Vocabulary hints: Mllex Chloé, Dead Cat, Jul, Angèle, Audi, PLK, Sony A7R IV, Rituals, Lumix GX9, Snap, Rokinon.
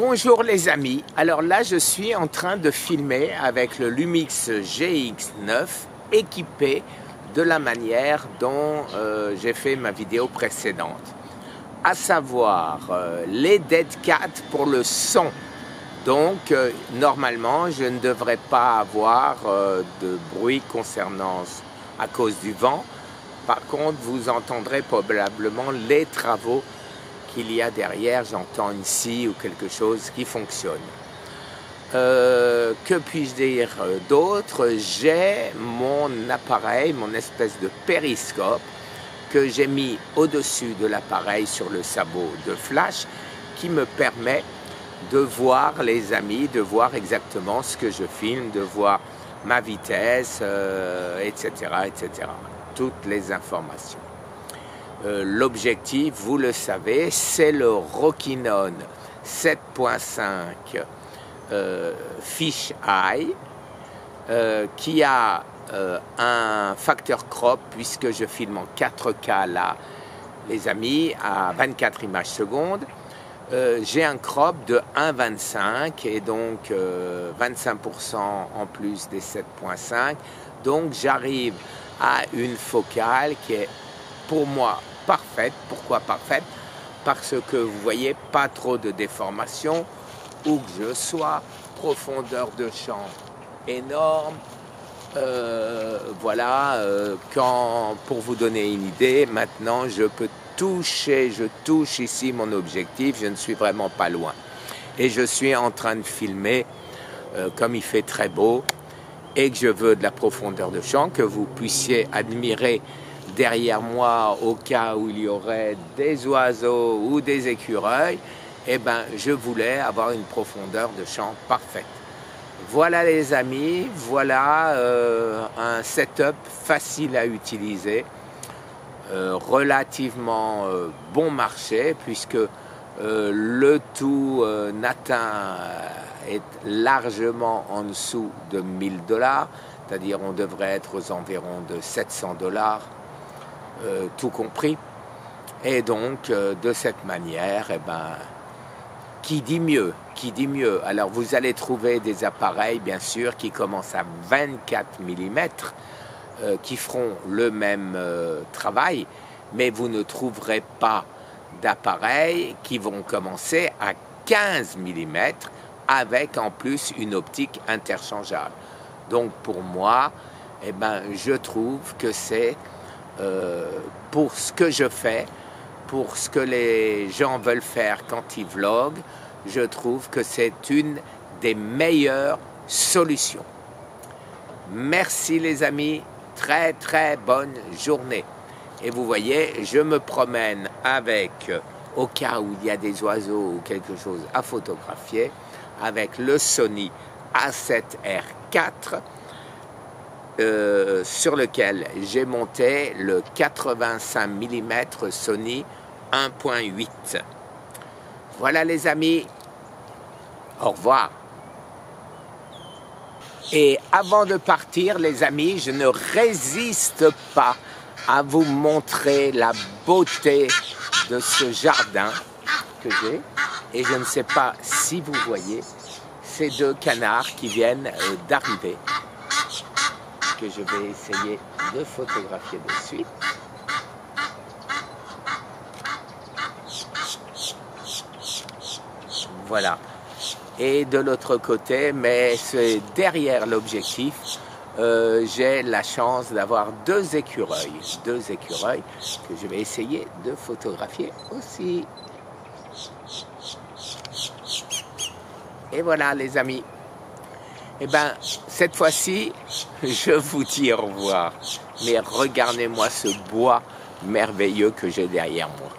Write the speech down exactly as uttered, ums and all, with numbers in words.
Bonjour les amis, alors là je suis en train de filmer avec le Lumix G X neuf équipé de la manière dont euh, j'ai fait ma vidéo précédente, à savoir euh, les Dead Cat pour le son. Donc euh, normalement je ne devrais pas avoir euh, de bruit concernant à cause du vent. Par contre vous entendrez probablement les travaux qu'il y a derrière, j'entends ici ou quelque chose qui fonctionne. Euh, que puis-je dire d'autre? J'ai mon appareil, mon espèce de périscope que j'ai mis au-dessus de l'appareil sur le sabot de flash qui me permet de voir les amis, de voir exactement ce que je filme, de voir ma vitesse, euh, et cetera, et cetera. Toutes les informations. Euh, l'objectif, vous le savez, c'est le Rokinon sept point cinq euh, Fish Eye euh, qui a euh, un facteur crop puisque je filme en quatre K là, les amis, à vingt-quatre images secondes. Euh, J'ai un crop de un virgule vingt-cinq et donc euh, vingt-cinq pour cent en plus des sept point cinq. Donc j'arrive à une focale qui est pour moi parfaite. Pourquoi parfaite? Parce que vous voyez, pas trop de déformation, où que je sois, profondeur de champ énorme. Euh, voilà, euh, quand, pour vous donner une idée, maintenant je peux toucher, je touche ici mon objectif, je ne suis vraiment pas loin. Et je suis en train de filmer, euh, comme il fait très beau, et que je veux de la profondeur de champ, que vous puissiez admirer derrière moi, au cas où il y aurait des oiseaux ou des écureuils, eh ben, je voulais avoir une profondeur de champ parfaite. Voilà les amis, voilà euh, un setup facile à utiliser, euh, relativement euh, bon marché, puisque euh, le tout euh, n'atteint est largement en dessous de mille dollars, c'est-à-dire on devrait être aux environs de sept cents dollars. Euh, tout compris, et donc euh, de cette manière, eh ben, qui dit mieux, qui dit mieux. Alors vous allez trouver des appareils bien sûr qui commencent à vingt-quatre millimètres, euh, qui feront le même euh, travail, mais vous ne trouverez pas d'appareils qui vont commencer à quinze millimètres avec en plus une optique interchangeable. Donc pour moi, eh ben, je trouve que c'est Euh, pour ce que je fais, pour ce que les gens veulent faire quand ils vloguent, je trouve que c'est une des meilleures solutions. Merci les amis, très très bonne journée. Et vous voyez, je me promène avec, au cas où il y a des oiseaux ou quelque chose à photographier, avec le Sony A sept R quatre. Euh, sur lequel j'ai monté le quatre-vingt-cinq millimètres Sony un point huit. Voilà les amis, au revoir. Et avant de partir les amis, je ne résiste pas à vous montrer la beauté de ce jardin que j'ai. Et je ne sais pas si vous voyez ces deux canards qui viennent d'arriver, que je vais essayer de photographier de suite. Voilà. Et de l'autre côté, mais c'est derrière l'objectif, euh, j'ai la chance d'avoir deux écureuils. Deux écureuils que je vais essayer de photographier aussi. Et voilà les amis. Eh bien, cette fois-ci, je vous dis au revoir. Mais regardez-moi ce bois merveilleux que j'ai derrière moi.